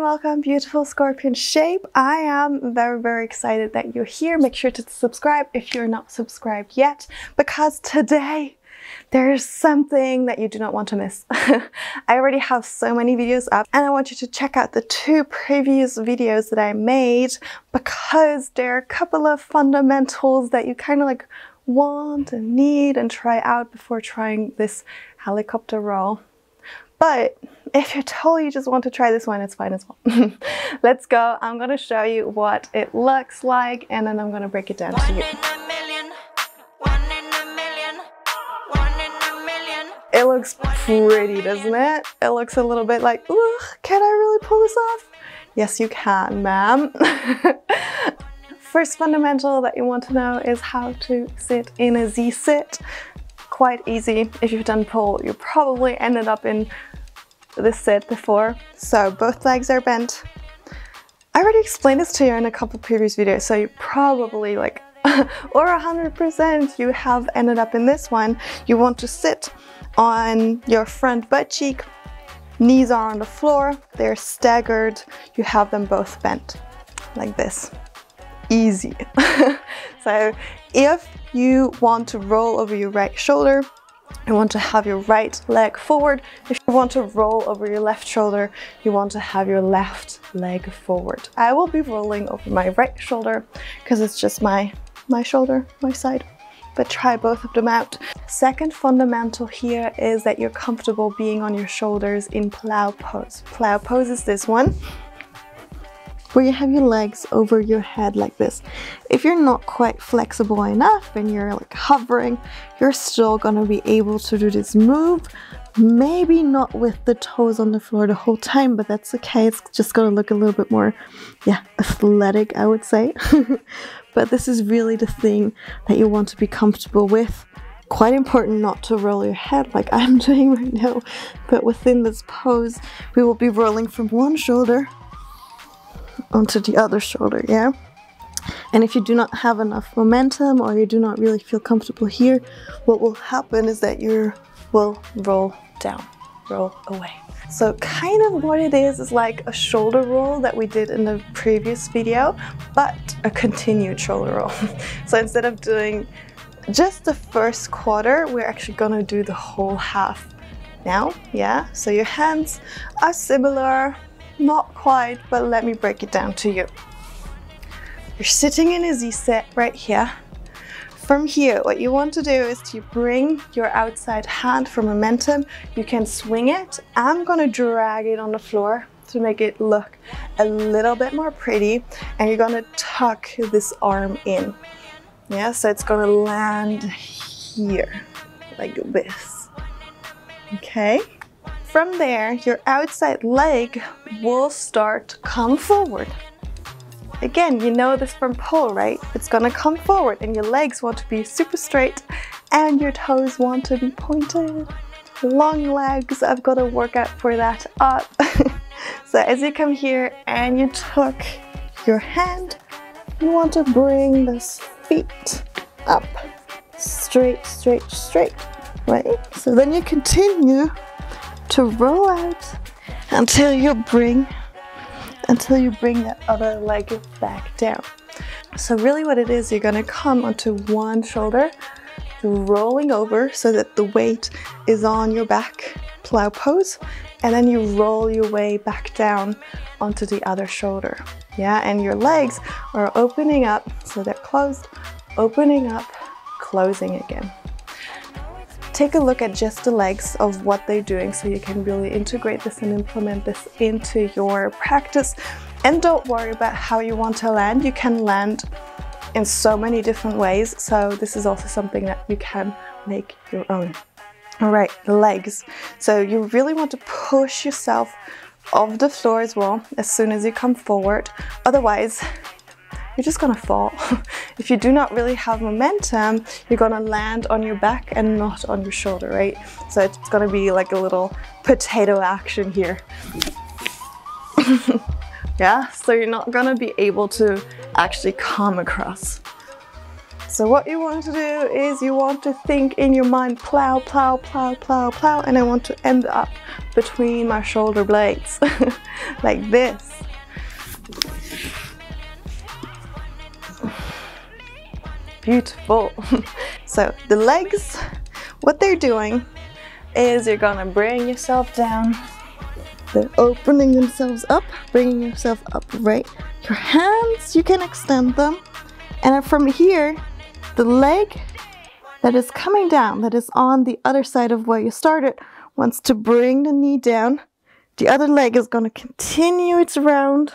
and welcome, beautiful Scorpion Shape. I am very excited that you're here. Make sure to subscribe if you're not subscribed yet, because today there's something that you do not want to miss. I already have so many videos up, and I want you to check out the two previous videos that I made, because there are a couple of fundamentals that you kind of like want and need and try out before trying this helicopter roll. But if you totally just want to try this one, it's fine as well. Let's go. I'm going to show you what it looks like, and then I'm going to break it down to you. It looks pretty, doesn't it? It looks a little bit like, ugh, can I really pull this off? Yes, you can, ma'am. First fundamental that you want to know is how to sit in a Z-sit. Quite easy. If you've done pull, you probably ended up in this sit before. So both legs are bent. I already explained this to you in a couple previous videos, so you probably like, or 100% you have ended up in this one. You want to sit on your front butt cheek, knees are on the floor, they're staggered, you have them both bent like this. Easy. So if you want to roll over your right shoulder, you want to have your right leg forward. If you want to roll over your left shoulder, you want to have your left leg forward. I will be rolling over my right shoulder because it's just my shoulder, my side. But try both of them out. Second fundamental here is that you're comfortable being on your shoulders in plow pose. Plow pose is this one, where you have your legs over your head like this. If you're not quite flexible enough and you're like hovering, you're still gonna be able to do this move. Maybe not with the toes on the floor the whole time, but that's okay. It's just gonna look a little bit more, yeah, athletic, I would say. But this is really the thing that you want to be comfortable with. Quite important not to roll your head like I'm doing right now, but within this pose, we will be rolling from one shoulder onto the other shoulder, yeah? And if you do not have enough momentum or you do not really feel comfortable here, what will happen is that you will roll down, roll away. So kind of what it is like a shoulder roll that we did in the previous video, but a continued shoulder roll. So instead of doing just the first quarter, we're actually gonna do the whole half now, yeah? So your hands are similar, not quite, but let me break it down to you. You're sitting in a Z-sit right here. From here, what you want to do is to bring your outside hand for momentum. You can swing it. I'm gonna drag it on the floor to make it look a little bit more pretty. And you're gonna tuck this arm in. Yeah, so it's gonna land here, like this, okay? From there, your outside leg will start to come forward. Again, you know this from pull, right? It's gonna come forward and your legs want to be super straight and your toes want to be pointed. Long legs, I've got a workout for that up. So as you come here and you tuck your hand, you want to bring those feet up. Straight, straight, straight, right? So then you continue to roll out until you bring that other leg back down. So really what it is, you're gonna come onto one shoulder, rolling over so that the weight is on your back, plow pose, and then you roll your way back down onto the other shoulder. Yeah, and your legs are opening up, so they're closed, opening up, closing again. Take a look at just the legs of what they're doing so you can really integrate this and implement this into your practice. And don't worry about how you want to land. You can land in so many different ways. So this is also something that you can make your own. All right, the legs. So you really want to push yourself off the floor as well as soon as you come forward. Otherwise, you're just gonna fall. If you do not really have momentum, you're gonna land on your back and not on your shoulder, right? So it's gonna be like a little potato action here. Yeah, so you're not gonna be able to actually come across. So what you want to do is you want to think in your mind, plow, plow, plow, plow, plow, and I want to end up between my shoulder blades, like this. beautiful. So the legs, what they're doing is you're gonna bring yourself down. They're opening themselves up, bringing yourself upright. Your hands, you can extend them. And from here, the leg that is coming down, that is on the other side of where you started, wants to bring the knee down. The other leg is going to continue its round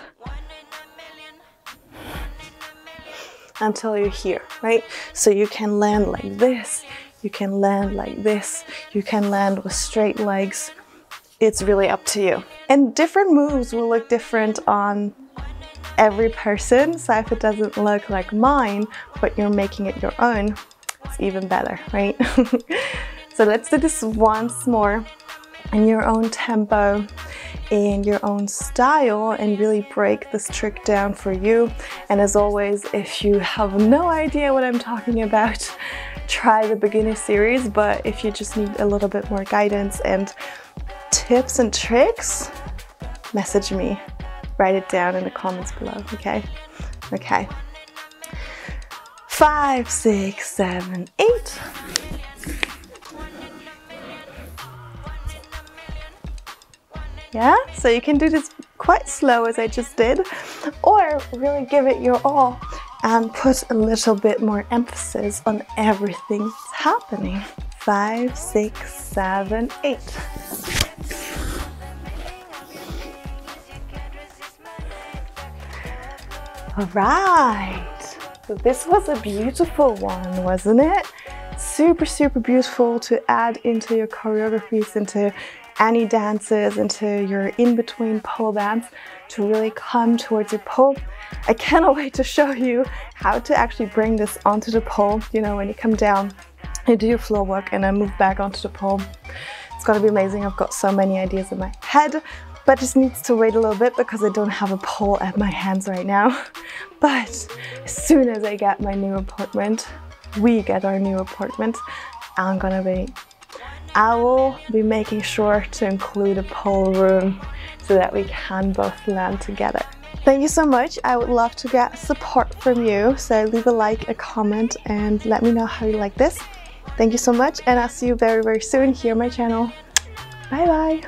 until you're here, right? So you can land like this, you can land like this, you can land with straight legs. It's really up to you. And different moves will look different on every person, so if it doesn't look like mine, but you're making it your own, it's even better, right? So let's do this once more in your own tempo, in your own style, and really break this trick down for you. And as always, if you have no idea what I'm talking about, try the beginner series, but if you just need a little bit more guidance and tips and tricks, message me. Write it down in the comments below, okay? Okay. 5, 6, 7, 8. 1, 2, 3, 4. Yeah, so you can do this quite slow as I just did, or really give it your all and put a little bit more emphasis on everything that's happening. 5, 6, 7, 8. 1. All right, so this was a beautiful one, wasn't it? Super, super beautiful to add into your choreographies, into any dances, into your in-between pole dance, to really come towards your pole. I cannot wait to show you how to actually bring this onto the pole. You know, when you come down, you do your floor work and then move back onto the pole. It's gonna be amazing. I've got so many ideas in my head, but just needs to wait a little bit because I don't have a pole at my hands right now. But as soon as I get my new apartment, we get our new apartment, I will be making sure to include a pole room so that we can both land together. Thank you so much. I would love to get support from you. So leave a like, a comment, and let me know how you like this. Thank you so much, and I'll see you very, very soon here on my channel. Bye bye.